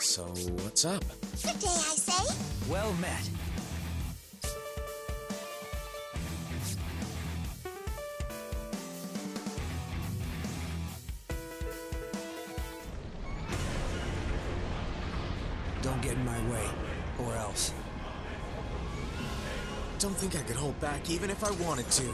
So, what's up? Good day, I say. Well met. Don't get in my way, or else. Don't think I could hold back even if I wanted to.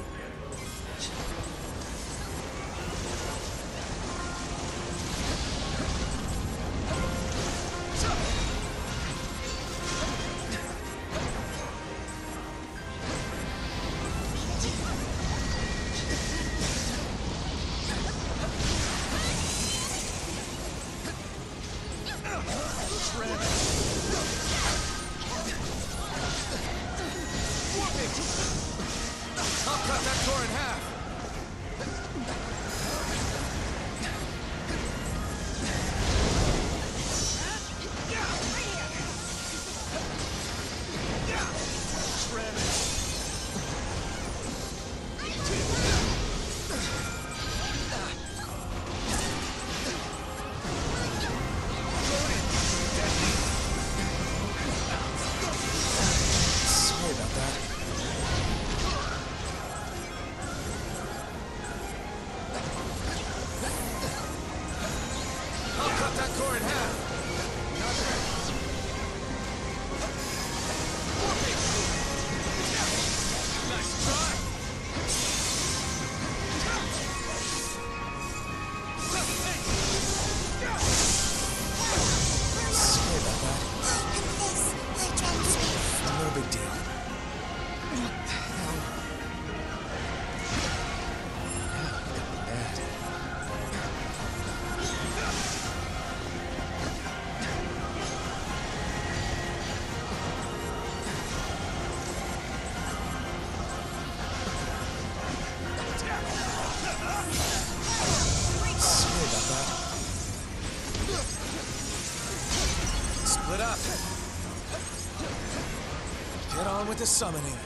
Get on with the summoning.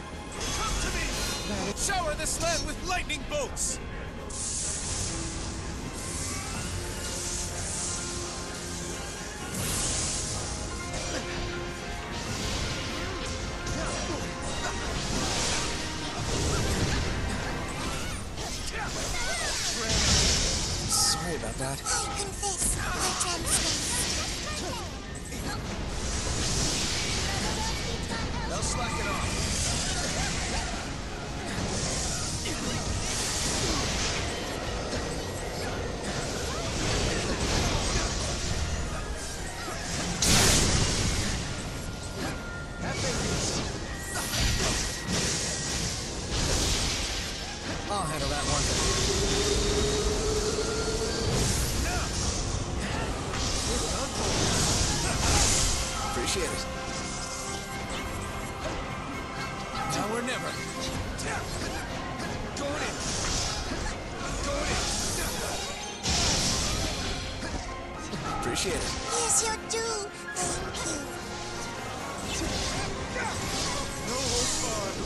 Come to me! Shower this land with lightning bolts! Sorry about that. I confess, I transgressed. They'll slack it off. I'll handle that one. No. Appreciate it. Now or never. Going in. Going in. Appreciate it. Here's your due. Thank you. No holds barred.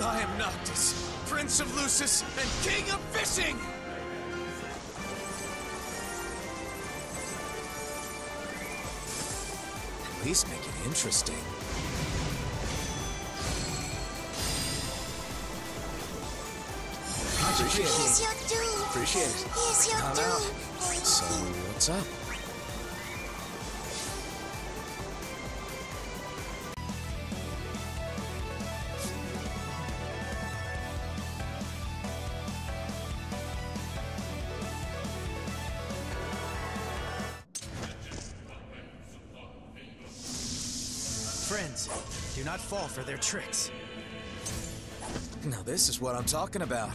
I am Noctis, Prince of Lucis and King of Fishing! At least make it interesting. Appreciate it. Here's your due. Appreciate it. Here's your due. So, what's up? friends. Do not fall for their tricks. Now this is what I'm talking about.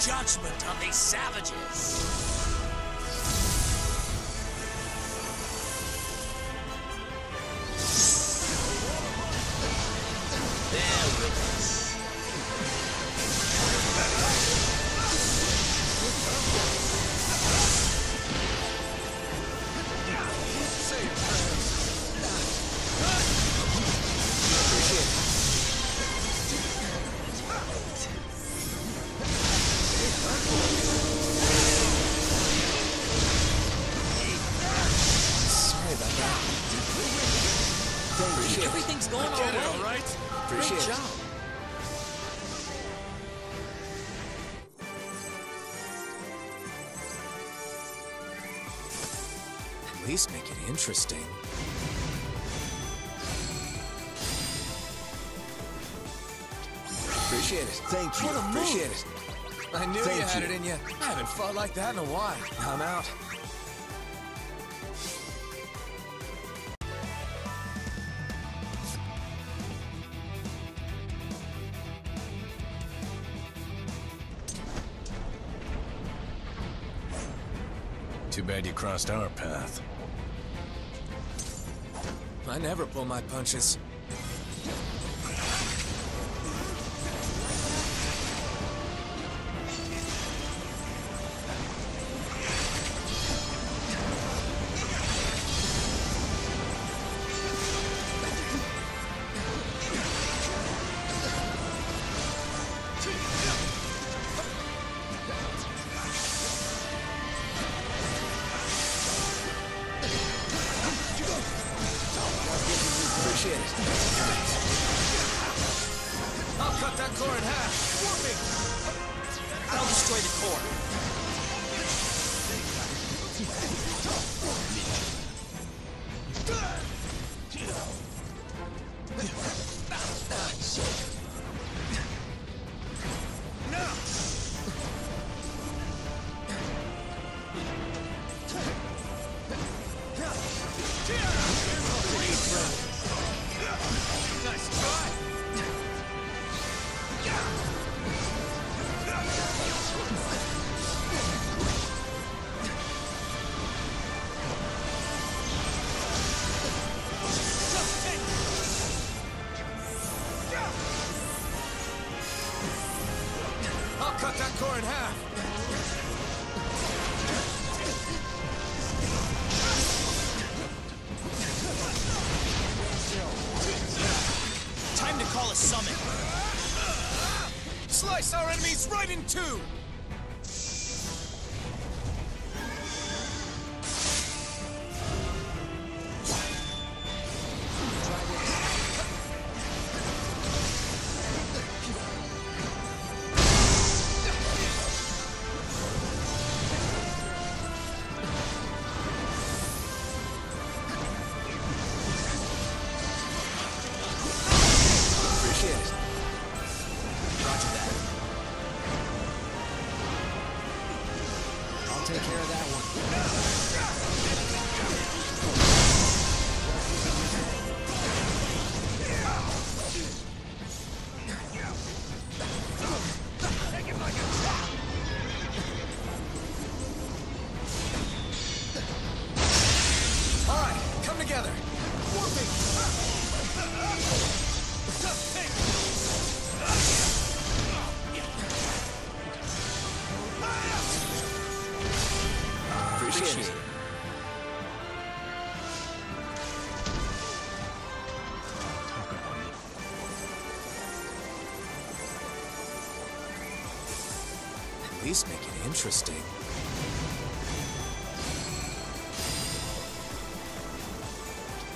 Judgment on these savages! Make it interesting. Appreciate it. Thank you. Appreciate it. I knew you had it in you. I haven't fought like that in a while. I'm out. Too bad you crossed our path. I never pull my punches. Got Core in half. Time to call a summon. Slice our enemies right in two! Take care of that one. Take it like a trap. All right, come together. At least make it interesting.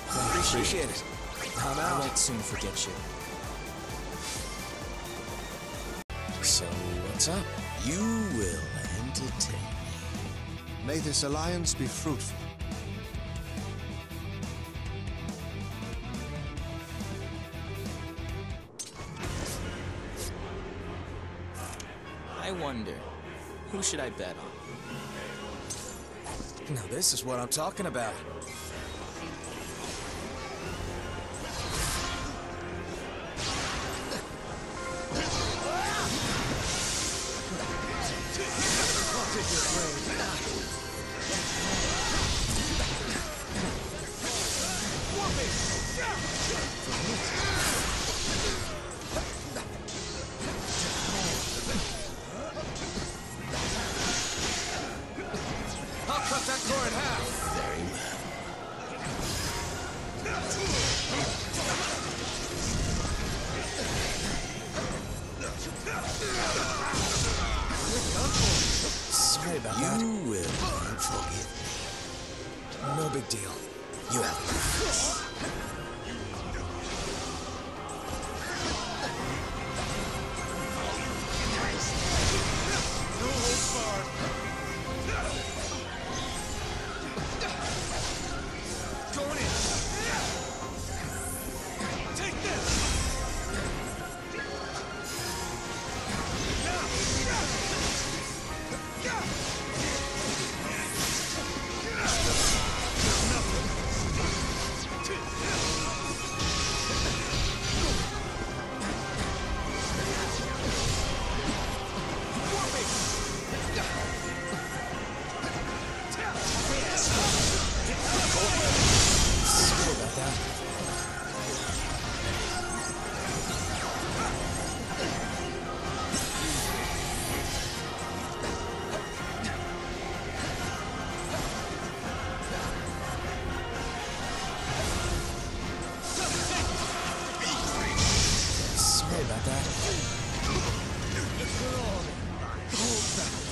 Appreciate it. I'm out. I won't soon forget you. So, what's up? You will entertain me. May this alliance be fruitful. I wonder, who should I bet on? Now this is what I'm talking about. Sorry about that. You will forgive me. No big deal. You have this.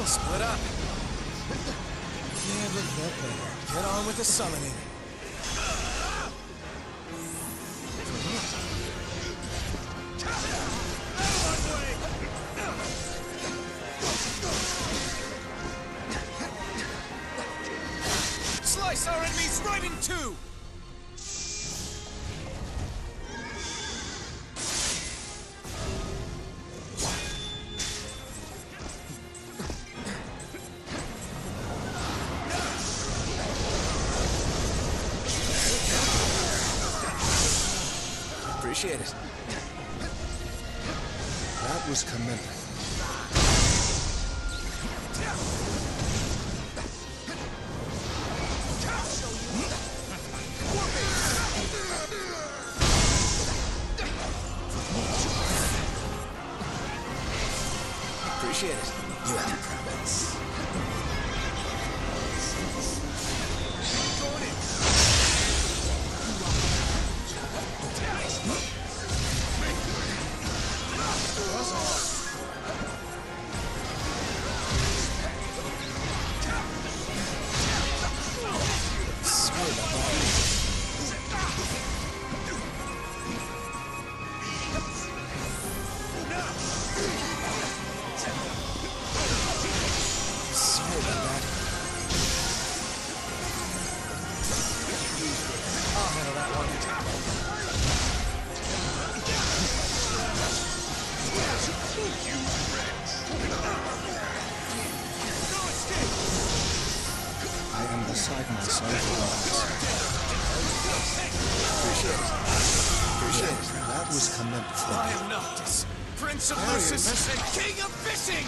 Split up. Yeah, but that better. Get on with the summoning. Slice our enemies right in two! Appreciate it. That was commendable. Appreciate it. You have a promise. Prince of Lucis, King of Fishing!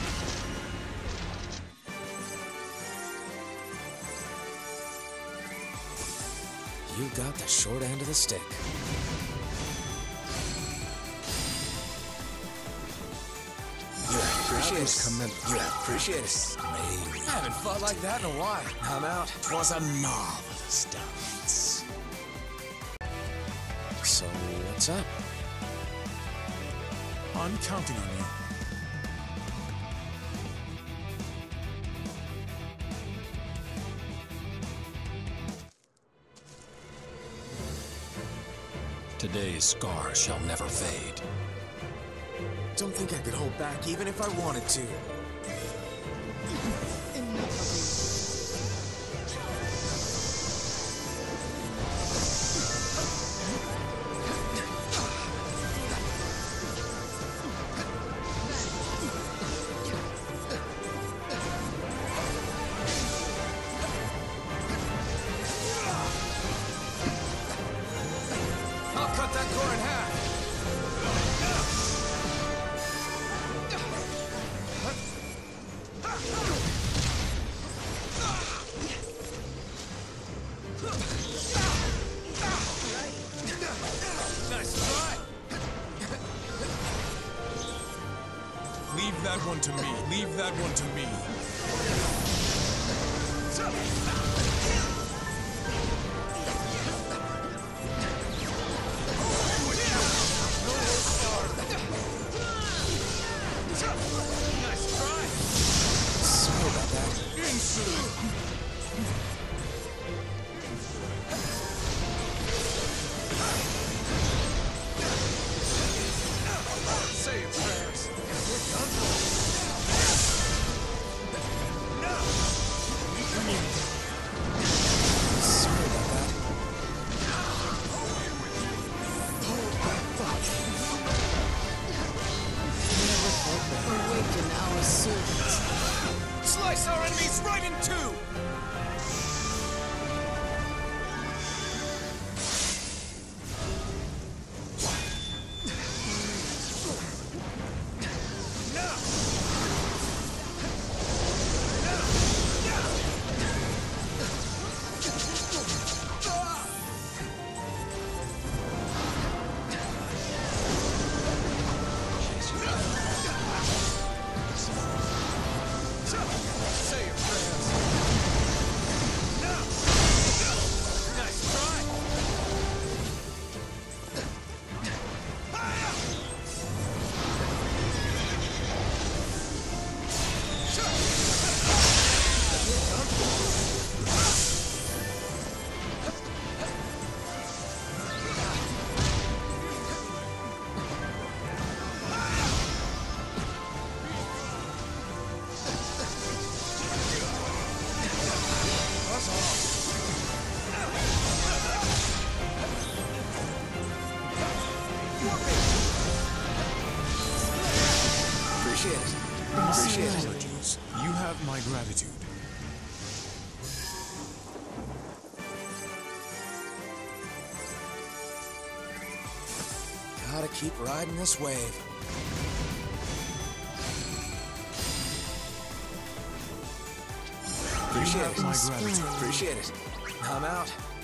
You got the short end of the stick. You appreciate it. You appreciate it. I haven't fought like that in a while. I'm out. It was a marvelous dance. So, what's up? I'm counting on you. Today's scar shall never fade. Don't think I could hold back even if I wanted to. Leave that one to me. Nice try. Sorry about that. Insolent. You have my gratitude. Gotta keep riding this wave. Appreciate it. I'm out.